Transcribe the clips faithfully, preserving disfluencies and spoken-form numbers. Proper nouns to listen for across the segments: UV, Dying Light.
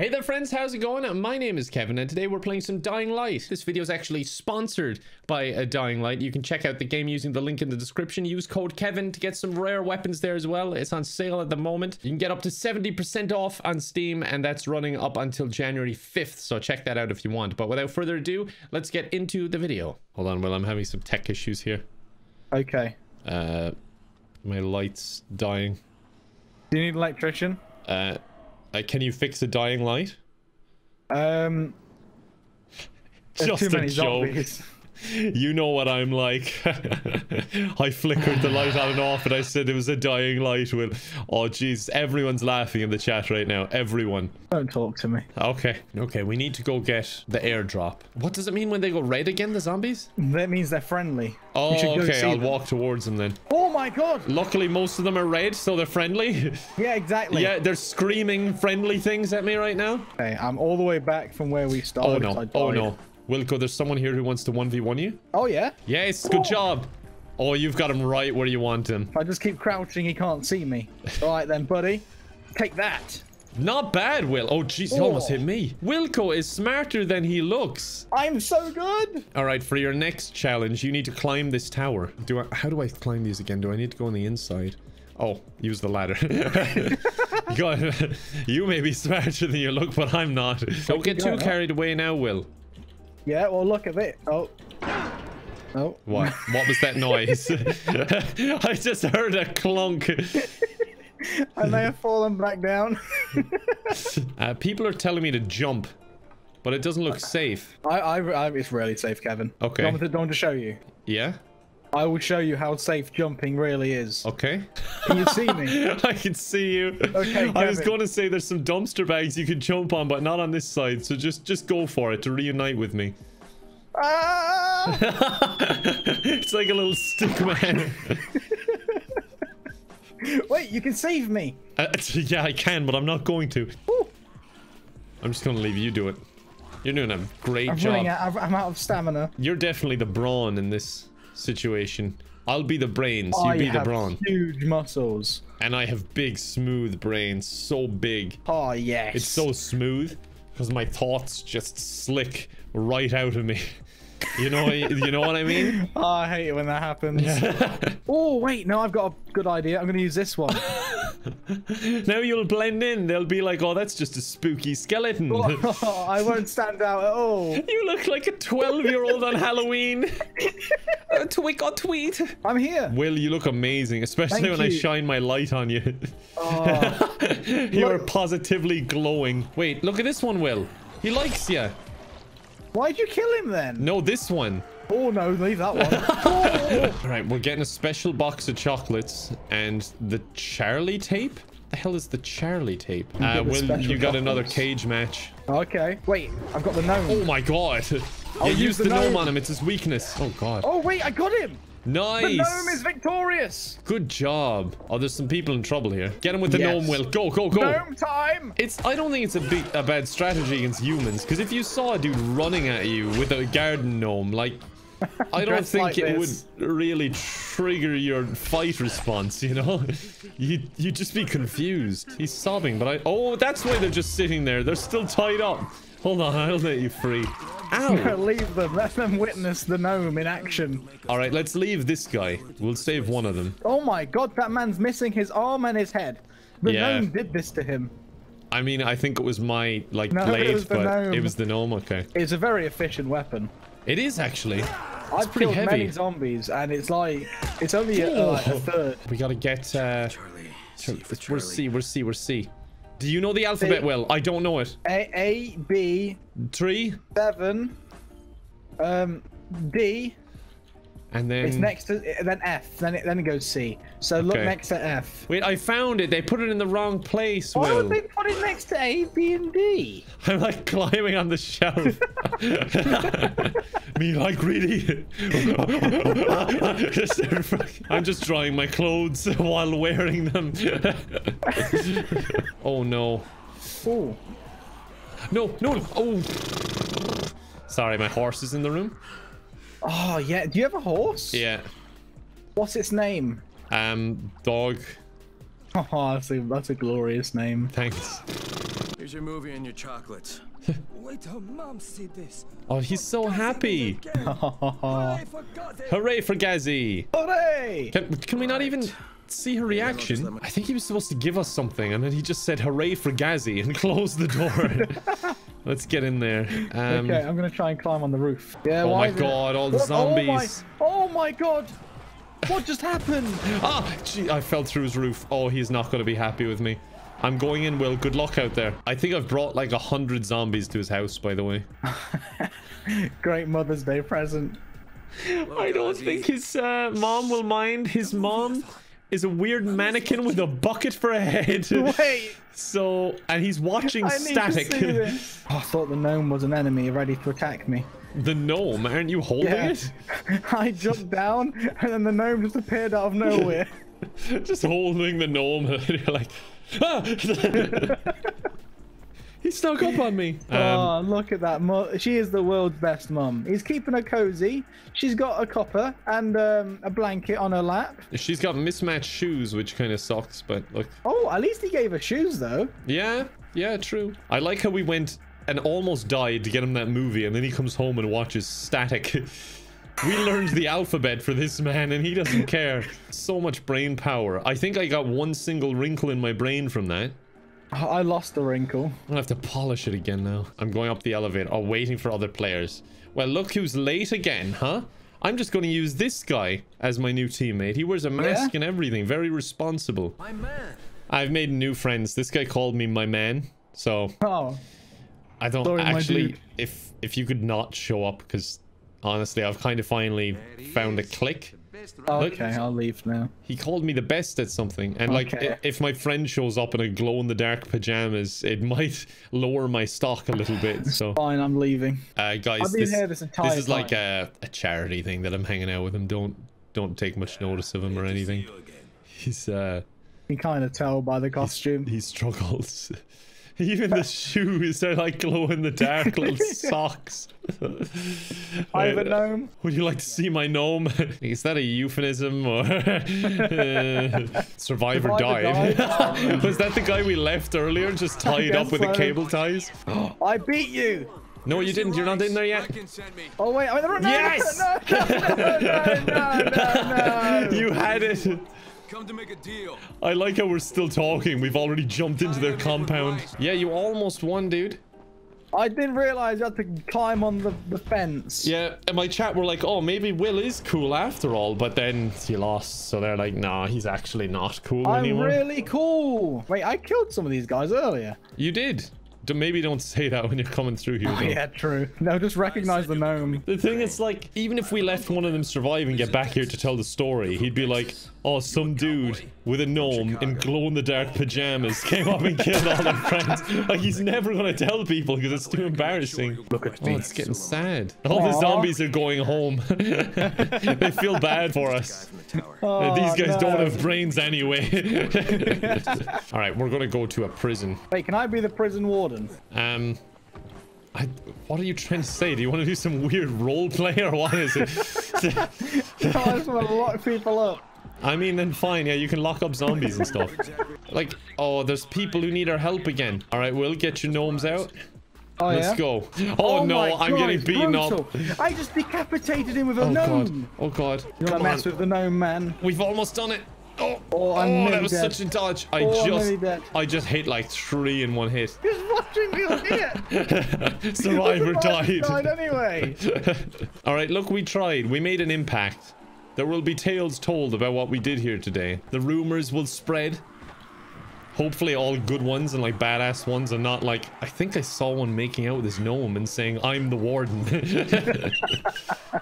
Hey there friends, how's it going? My name is Kevin and today we're playing some Dying Light. This video is actually sponsored by a Dying Light. You can check out the game using the link in the description. Use code Kevin to get some rare weapons there as well. It's on sale at the moment. You can get up to seventy percent off on Steam and that's running up until January fifth. So check that out if you want. But without further ado, let's get into the video. Hold on, Will, I'm having some tech issues here. Okay. Uh, my light's dying. Do you need an electrician? Uh... Uh, can you fix the dying light? Um, Just a joke. You know what I'm like. I flickered the light on and off and I said it was a dying light. Will. Oh, jeez. Everyone's laughing in the chat right now. Everyone. Don't talk to me. Okay. Okay, we need to go get the airdrop. What does it mean when they go red again, the zombies? That means they're friendly. Oh, okay. I'll them. walk towards them then. Oh, my God. Luckily, most of them are red, so they're friendly. Yeah, exactly. Yeah, they're screaming friendly things at me right now. Okay, I'm all the way back from where we started. Oh, no. Oh, no. Wilco, there's someone here who wants to one v one you. Oh, yeah? Yes, good oh. job. Oh, you've got him right where you want him. If I just keep crouching, he can't see me. All right, then, buddy. Take that. Not bad, Will. Oh, jeez, he oh. almost hit me. Wilco is smarter than he looks. I'm so good. All right, for your next challenge, you need to climb this tower. Do I? How do I climb these again? Do I need to go on the inside? Oh, use the ladder. God, you may be smarter than you look, but I'm not. Don't get too carried away now, Will. Yeah, well, look at it. Oh. Oh. What? What was that noise? I just heard a clunk. I may have fallen back down. uh, people are telling me to jump, but it doesn't look safe. I, I, I It's really safe, Kevin. Okay. I want to show you. Yeah? I will show you how safe jumping really is. Okay. Can you see me? I can see you. Okay, Kevin. I was going to say there's some dumpster bags you can jump on, but not on this side. So just just go for it to reunite with me. Ah! It's like a little stick man. Wait, you can save me. Uh, yeah, I can, but I'm not going to. Ooh. I'm just going to leave you do it. You're doing a great I'm job. Out, I'm out of stamina. You're definitely the brawn in this situation. I'll be the brains, you I be the brawn. Huge muscles. And I have big, smooth brains. So big. Oh, yes. It's so smooth because my thoughts just slick right out of me. You know, you know what I mean? Oh, I hate it when that happens. Yeah. Oh, wait. No, I've got a good idea. I'm going to use this one. Now you'll blend in. They'll be like, oh, that's just a spooky skeleton. Oh, I won't stand out at all. You look like a twelve year old on Halloween. A twick or tweet. I'm here. Will, you look amazing, especially Thank when you. I shine my light on you. Oh, You're look. positively glowing. Wait, look at this one, Will. He likes you. Why'd you kill him then? No, this one. Oh, no, leave that one. Oh. All right, we're getting a special box of chocolates and the Charlie tape. What the hell is the Charlie tape? Uh, Will, you chocolates. got another cage match. Okay. Wait, I've got the gnome. Oh, my God. I'll yeah, use, use the, the gnome on him. It's his weakness. Oh, God. Oh, wait, I got him. Nice. The gnome is victorious. Good job. Oh, there's some people in trouble here. Get him with the yes. gnome, Will. Go, go, go. Gnome time. It's. I don't think it's a, big, a bad strategy against humans, because if you saw a dude running at you with a garden gnome, like, I don't think like it this. would really trigger your fight response, you know? you, you'd just be confused. He's sobbing, but I... Oh, that's why they're just sitting there. They're still tied up. Hold on, I'll let you free. Ow! Leave them. Let them witness the gnome in action. All right, let's leave this guy. We'll save one of them. Oh my God, that man's missing his arm and his head. The yeah. gnome did this to him. I mean, I think it was my, like, no, blade, it but gnome. it was the gnome, okay. It's a very efficient weapon. It is, actually. It's I've pretty killed heavy. many zombies, and it's like, it's only a, uh, like a third. We gotta get, uh... Charlie. Charlie. We're C, we're C, we're C. Do you know the alphabet, C. Will? I don't know it. A, A, B. Three. Seven. Um, D. And then... It's next to... Then F. Then it, then it goes C. So okay. look next to F. Wait, I found it. They put it in the wrong place, Will. Why would they put it next to A, B, and D? I'm like climbing on the shelf. Me like really... I'm just drying my clothes while wearing them. Oh, no. Oh. No, no. Oh. Sorry, my horse is in the room. Oh, yeah. Do you have a horse? Yeah. What's its name? Um, Dog. Oh, that's a, that's a glorious name. Thanks. Here's your movie and your chocolates. Wait till mom see this. Oh, he's so happy. Hooray for Gazzy. Hooray! Can, can we not even see her reaction? I think he was supposed to give us something, and then he just said hooray for Gazzy and closed the door. Let's get in there. Um, okay, I'm gonna try and climb on the roof. Yeah. Oh my god, all the zombies. Oh my, oh my god. What just happened? Ah, gee, I fell through his roof. Oh, he's not gonna be happy with me. I'm going in, Will. Good luck out there. I think I've brought like a hundred zombies to his house, by the way. Great Mother's Day present. Hello, I don't Gazzy. think his uh, mom will mind. His mom is a weird mannequin with a bucket for a head. Wait. So, and he's watching I static. Need to see this. Oh, I thought the gnome was an enemy ready to attack me. The gnome? Aren't you holding yeah. it? I jumped down, and then the gnome just appeared out of nowhere. Just holding the gnome, and you're like... Ah! He snuck up on me. Um, oh, look at that. Mo she is the world's best mum. He's keeping her cozy. She's got a copper and um, a blanket on her lap. She's got mismatched shoes, which kind of sucks, but look. Oh, at least he gave her shoes, though. Yeah, yeah, true. I like how we went and almost died to get him that movie, and then he comes home and watches static. We learned the alphabet for this man, and he doesn't care. So much brain power. I think I got one single wrinkle in my brain from that. I lost the wrinkle. I'm gonna have to polish it again now. I'm going up the elevator. Oh, waiting for other players. Well, look who's late again, huh? I'm just going to use this guy as my new teammate. He wears a mask yeah. and everything. Very responsible. My man. I've made new friends. This guy called me my man. So... Oh. I don't Sorry, actually... If, if you could not show up, because... Honestly, I've kind of finally found a click. Okay, I'll leave now. He called me the best at something. And like, okay. if my friend shows up in a glow-in-the-dark pajamas, it might lower my stock a little bit. So fine, I'm leaving. Uh, guys, I've been this, here this, entire this is time. like a, a charity thing that I'm hanging out with him. Don't don't take much notice of him or anything. He's uh, you can kind of tell by the costume. He struggles. Even the shoes are like glow in the dark little socks. I have a gnome. Would you like to see my gnome? Is that a euphemism or uh, survivor died? Died. Was that the guy we left earlier, just tied up with so. the cable ties? I beat you. No, you didn't. You're not in there yet. Oh wait! Oh, no, no, yes! No, no, no, no, no, no. You had it. Come to make a deal. I like how we're still talking. We've already jumped into their compound. Yeah, you almost won, dude. I didn't realize you had to climb on the, the fence. Yeah, and my chat were like, oh, maybe Will is cool after all, but then he lost. So they're like, nah, he's actually not cool I'm anymore. I'm really cool. Wait, I killed some of these guys earlier. You did. Maybe don't say that when you're coming through here. Oh, yeah, true. No, just recognize the gnome. The thing is, like, even if we left one of them survive and get back here to tell the story, he'd be like, oh, some dude with a gnome in glow-in-the-dark pajamas came up and killed all their friends. Like, he's never going to tell people because it's too embarrassing. Look at me. Oh, it's getting sad. All the zombies are going home. They feel bad for us. Oh, These guys no. don't have brains anyway. All right, we're going to go to a prison. Wait, can I be the prison warden? Um, I, what are you trying to say? Do you want to do some weird role play or what is it? No, I just want to lock people up. I mean, then fine. Yeah, you can lock up zombies and stuff. Like, oh, there's people who need our help again. All right, we'll get your gnomes out. Oh, Let's yeah? go. Oh, oh no, God, I'm getting beaten brutal. up. I just decapitated him with a oh, gnome. God. Oh, God. You're going to mess with the gnome, man. We've almost done it. Oh, oh, oh that was dead. such a dodge. I oh, just I just hit like three in one hit. He's watching me on it. Survivor died. died anyway. All right, look, we tried. We made an impact. There will be tales told about what we did here today. The rumors will spread. Hopefully all good ones and like badass ones and not like, I think I saw one making out with his gnome and saying, I'm the warden.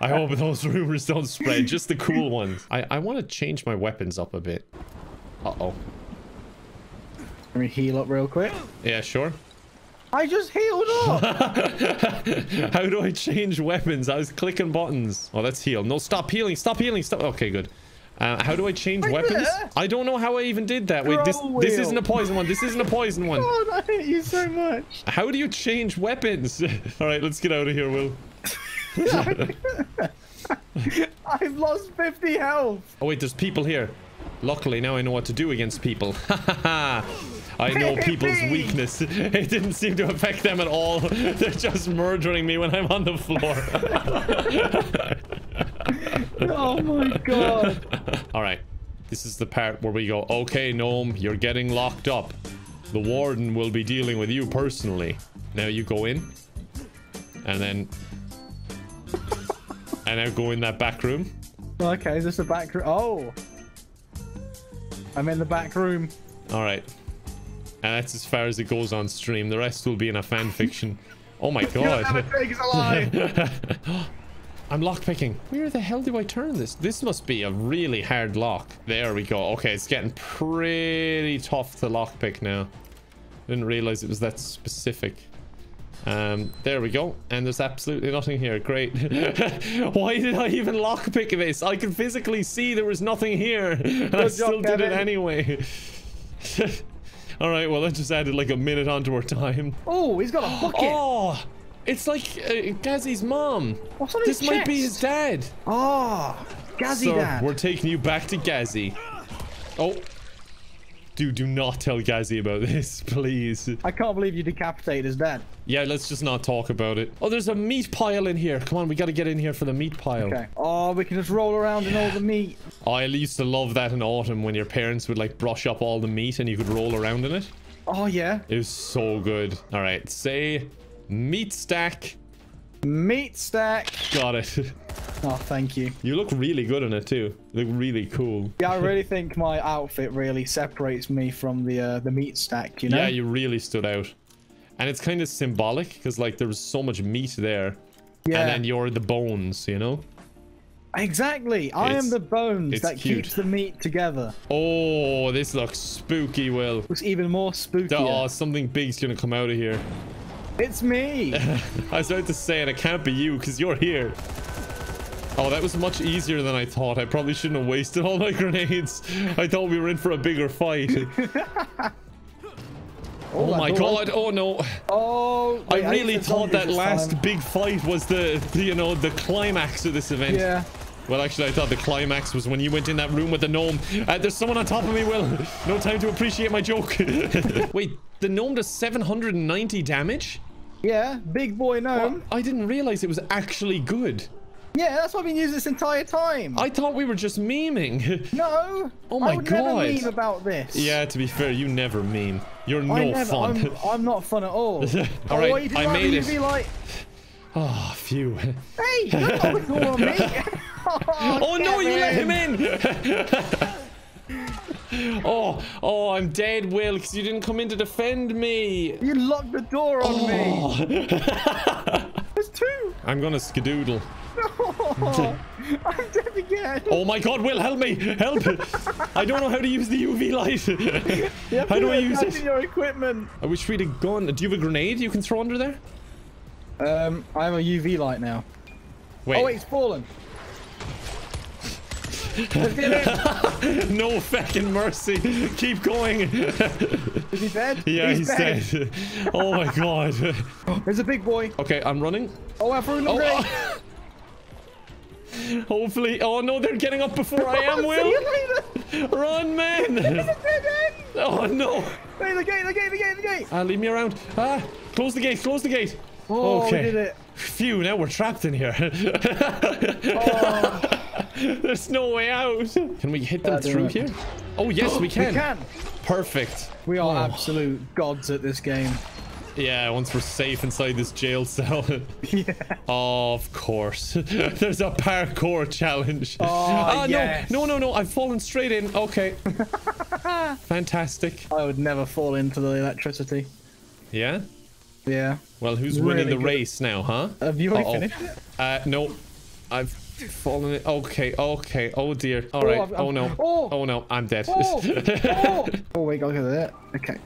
I hope those rumors don't spread, just the cool ones. I, I want to change my weapons up a bit. Uh-oh. Can we heal up real quick? Yeah, sure. I just healed up! How do I change weapons? I was clicking buttons. Oh, that's heal. No, stop healing, stop healing, stop. Okay, good. Uh, how do I change weapons? I don't know how I even did that. Wait, this this isn't a poison one. This isn't a poison one. God, I hate you so much. How do you change weapons? All right, let's get out of here, Will. I've lost fifty health. Oh, wait, there's people here. Luckily, now I know what to do against people. I know people's weakness. It didn't seem to affect them at all. They're just murdering me when I'm on the floor. Oh my god. All right. This is the part where we go, okay, Gnome, you're getting locked up. The warden will be dealing with you personally. Now you go in. And then... and now go in that back room. Okay, is this the back room? Oh! I'm in the back room. Alright. And that's as far as it goes on stream. The rest will be in a fan fiction. Oh my god. I'm lockpicking. Where the hell do I turn this? This must be a really hard lock. There we go. Okay, it's getting pretty tough to lockpick now. I didn't realize it was that specific. Um, there we go. And there's absolutely nothing here. Great. Why did I even lockpick this? I can physically see there was nothing here. And Good I still job, did Kevin. it anyway. Alright, well, that just added like a minute onto our time. Oh, he's got a bucket. Oh, it's like uh, Gazzy's mom. What's on his This chest? Might be his dad. Oh, Gazzy so dad. We're taking you back to Gazzy. Oh. Dude, do not tell Gazzy about this, please. I can't believe you decapitated his dad. Yeah, let's just not talk about it. Oh, there's a meat pile in here. Come on, we gotta get in here for the meat pile. Okay. Oh, we can just roll around yeah. in all the meat. Oh, I used to love that in autumn when your parents would, like, brush up all the meat and you could roll around in it. Oh, yeah. It was so good. All right, say meat stack. Meat stack. Got it. Oh, thank you. You look really good in it too. You look really cool. Yeah, I really think my outfit really separates me from the uh, the meat stack, you know? Yeah, you really stood out. And it's kind of symbolic because like there was so much meat there. Yeah. And then you're the bones, you know? Exactly. It's, I am the bones that cute. keeps the meat together. Oh, this looks spooky, Will. Looks even more spooky. Oh, something big's going to come out of here. It's me. I was about to say, and it can't be you because you're here. Oh, that was much easier than I thought. I probably shouldn't have wasted all my grenades. I thought we were in for a bigger fight. oh, oh my god. Oh no. Oh. Wait, I really I thought that last time. big fight was the, you know, the climax of this event. Yeah. Well, actually, I thought the climax was when you went in that room with the gnome. Uh, there's someone on top of me, Will. No time to appreciate my joke. Wait, the gnome does seven hundred ninety damage? Yeah, big boy gnome. Well, I didn't realize it was actually good. Yeah, that's what I've been using this entire time. I thought we were just memeing. No. Oh my god. I would god. never meme about this. Yeah, to be fair, you never meme. You're no I never, fun. I'm, I'm not fun at all. all right, oh, you I made it. You'd be like... Oh, phew. Hey, that's not the call on me. Oh, oh no, you in. let him in. oh, oh, I'm dead, Will, because you didn't come in to defend me. You locked the door on oh. me. There's two. I'm going to skedoodle. No, I'm dead again. Oh my god, Will, help me. Help. I don't know how to use the U V light. Yep, how do I use it? Your equipment. I wish we'd have gone. Do you have a grenade you can throw under there? Um, I have a U V light now. Wait. Oh, wait, it's fallen. No fucking mercy. Keep going. Is he dead? Yeah, he's, he's dead. dead. Oh my god. There's a big boy. Okay, I'm running. Oh, I threw him in the oh, oh. Hopefully. Oh no, they're getting up before I am, Will. Run, man. It's a dead end. Oh no. Hey, the gate, the gate, the gate, the gate. Ah, leave me around. Ah, close the gate, close the gate. Oh, okay. We did it. Phew, now we're trapped in here. oh. There's no way out. Can we hit them through here? Oh, yes, we can. We can. Perfect. We are oh. absolute gods at this game. Yeah, once we're safe inside this jail cell. yeah. Oh, of course. There's a parkour challenge. Oh, ah, yes. no, no, no, no. I've fallen straight in. Okay. Fantastic. I would never fall into the electricity. Yeah? Yeah. Well, who's really winning the good. race now, huh? Have you already uh -oh. finished it? Uh, no. I've fallen in. Okay, okay. Oh dear. All right. Oh, oh no. Oh. oh no. I'm dead. Oh, oh. oh wait, go look at that. Okay.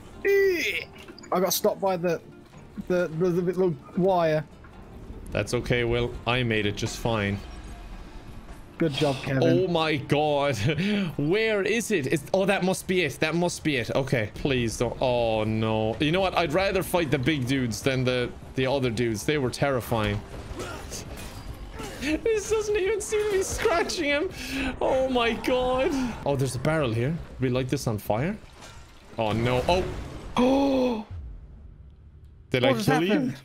I got stopped by the the, the the little wire. That's okay, Will. I made it just fine. Good job, Kevin. Oh my god. Where is it? It's, oh, that must be it. That must be it. Okay. Please don't. Oh no. You know what? I'd rather fight the big dudes than the the other dudes. They were terrifying. This doesn't even seem to be scratching him. Oh my god. Oh, there's a barrel here. We light this on fire. Oh no. Oh, Oh! Did what I kill happened? you?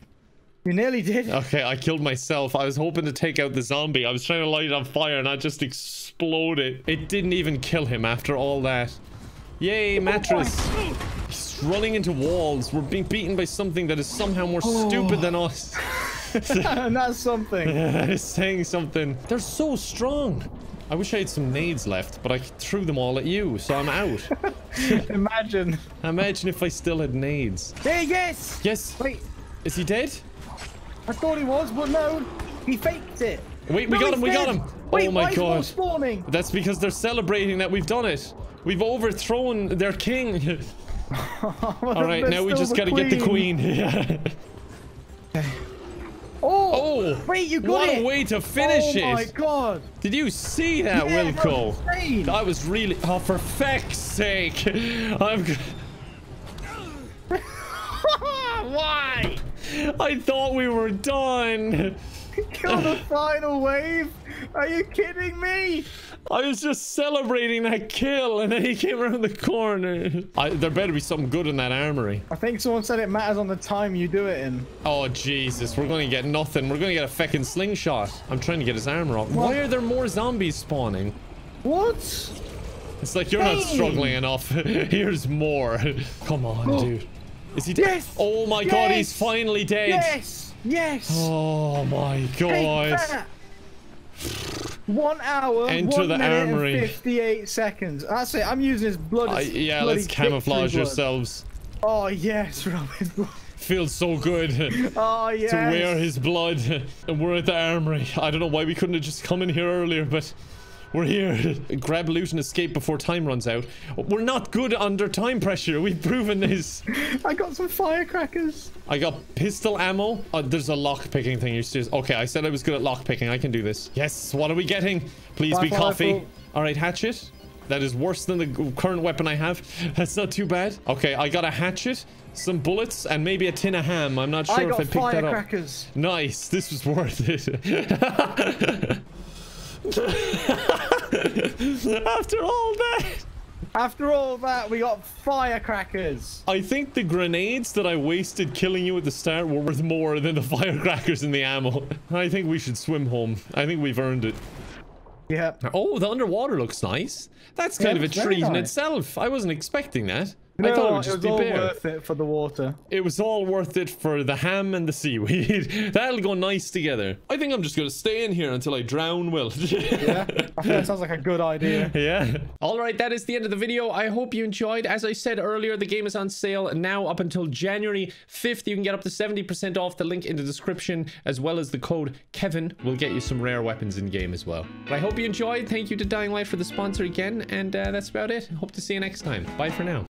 You nearly did. Okay, I killed myself. I was hoping to take out the zombie. I was trying to light it on fire and I just exploded. It didn't even kill him after all that. Yay, mattress. He's running into walls. We're being beaten by something that is somehow more oh. stupid than us. Not something. That is saying something. They're so strong. I wish I had some nades left, but I threw them all at you, so I'm out. Imagine. Imagine if I still had nades. Hey, yes. Yes. Wait. Is he dead? I thought he was, but no, he faked it. Wait, we no, got him, we dead. got him. Wait, oh my god. Spawning? That's because they're celebrating that we've done it. We've overthrown their king. Well, all right, now we just got to get the queen. oh, oh, wait, you got what it. What a way to finish it. Oh my it. god. Did you see that, yeah, Wilco? That was I was really, oh, for feck's sake. I'm... Why? I thought we were done. Kill the final wave? Are you kidding me? I was just celebrating that kill and then he came around the corner. I, there better be something good in that armory. I think someone said it matters on the time you do it in. Oh, Jesus. We're going to get nothing. We're going to get a feckin' slingshot. I'm trying to get his armor off. What? Why are there more zombies spawning? What? It's like you're hey. not struggling enough. Here's more. Come on, oh. dude. Is he dead? Yes! Oh my yes! god, he's finally dead! Yes! Yes! Oh my god! One hour, Enter one the minute armory. and fifty-eight seconds. That's it, I'm using his blood. Uh, yeah, bloody let's camouflage blood. yourselves. Oh yes, Robin. Feels so good. Oh yes. To wear his blood. And we're at the armory. I don't know why we couldn't have just come in here earlier, but... We're here. Grab loot and escape before time runs out. We're not good under time pressure. We've proven this. I got some firecrackers. I got pistol ammo. Oh, there's a lock picking thing. You're serious. Okay, I said I was good at lock picking. I can do this. Yes, what are we getting? Please be coffee. All right, hatchet. That is worse than the current weapon I have. That's not too bad. Okay, I got a hatchet, some bullets, and maybe a tin of ham. I'm not sure if I picked that up. I got firecrackers. Nice. This was worth it. After all that After all that we got firecrackers. I think the grenades that I wasted killing you at the start were worth more than the firecrackers and the ammo. I think we should swim home. I think we've earned it. Yeah. Oh, the underwater looks nice. That's kind yeah, of a treat nice. in itself. I wasn't expecting that. No, I thought it would just it was be all bare. worth it for the water. It was all worth it for the ham and the seaweed. That'll go nice together. I think I'm just going to stay in here until I drown, Will. Yeah, I think that sounds like a good idea. Yeah. All right, that is the end of the video. I hope you enjoyed. As I said earlier, the game is on sale now up until January fifth. You can get up to seventy percent off. The link in the description, as well as the code Kevin, will get you some rare weapons in game as well. But I hope you enjoyed. Thank you to Dying Light for the sponsor again. And uh, that's about it. Hope to see you next time. Bye for now.